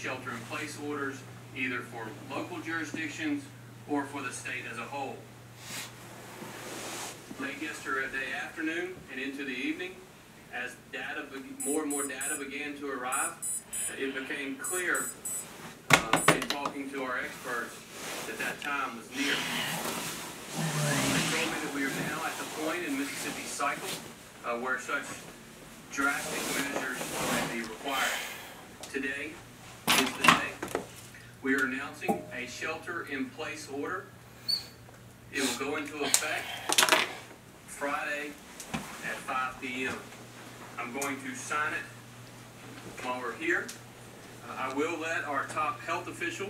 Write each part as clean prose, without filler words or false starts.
shelter-in-place orders, either for local jurisdictions or for the state as a whole. Late yesterday afternoon and into the evening, as data, more and more data began to arrive, it became clear in talking to our experts that that time was near. They told me that we are now at the point in Mississippi's cycle where such drastic measures will be required. Today is the day. We are announcing a shelter-in-place order. It will go into effect Friday at 5 p.m. I'm going to sign it while we're here. I will let our top health official,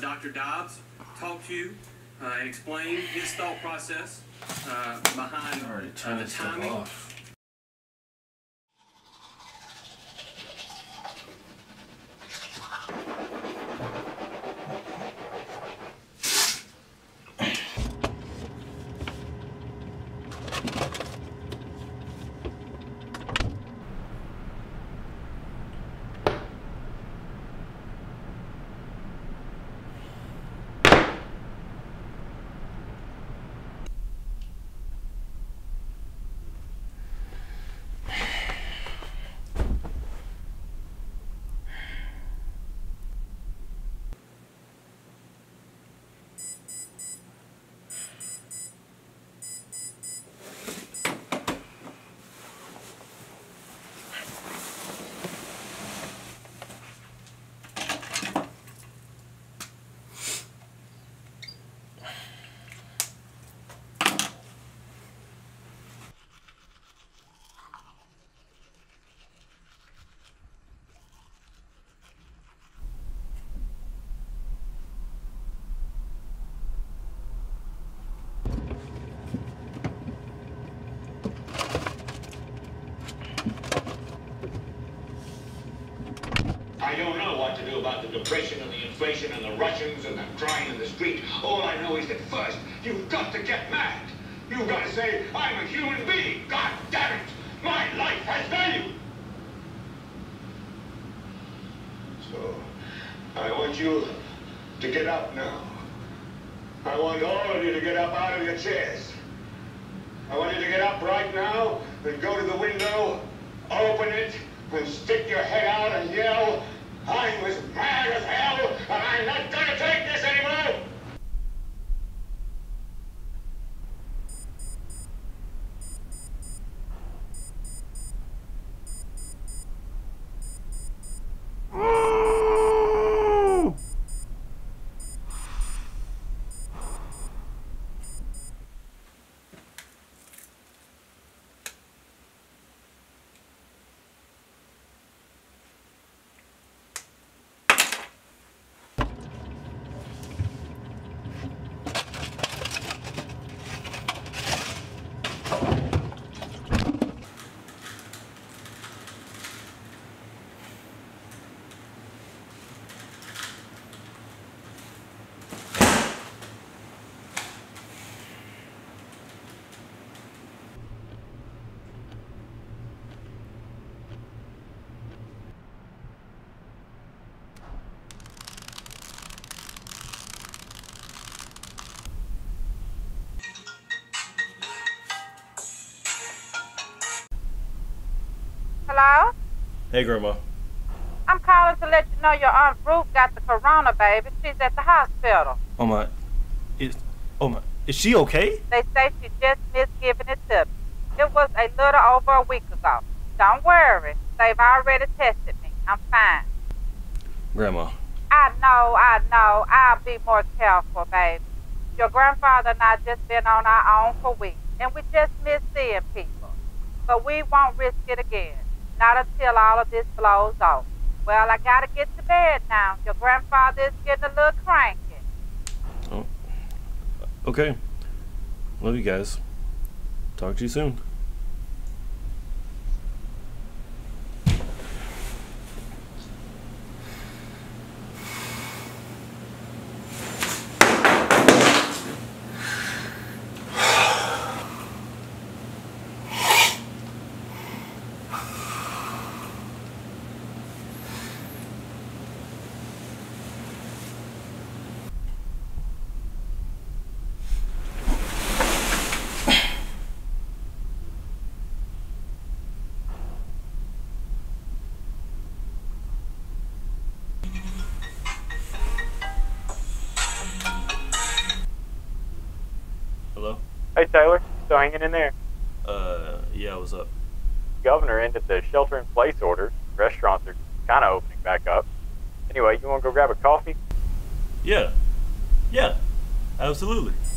Dr. Dobbs, talk to you and explain his thought process behind the timing. I don't know what to do about the depression and the inflation and the Russians and them crying in the street. All I know is that first, you've got to get mad. You've got to say, I'm a human being. God damn it. My life has value. So, I want you to get up now. I want all of you to get up out of your chairs. I want you to get up right now and go to the window, open it, and stick your head out and yell, I'm as mad as hell, and I'm not going to take this anymore! Hello? Hey, Grandma. I'm calling to let you know your Aunt Ruth got the corona, baby. She's at the hospital. Oh, my. Is she okay? They say she just missed giving it to me. It was a little over a week ago. Don't worry. They've already tested me. I'm fine. Grandma. I know. I'll be more careful, baby. Your grandfather and I just been on our own for weeks, and we just miss seeing people. But we won't risk it again. Not until all of this blows off. Well, I gotta get to bed now. Your grandfather is getting a little cranky. Oh, okay. Love you guys. Talk to you soon. Tyler? Still hanging in there? Yeah, what's up? Governor ended the shelter-in-place orders. Restaurants are kind of opening back up. Anyway, you want to go grab a coffee? Yeah. Yeah. Absolutely.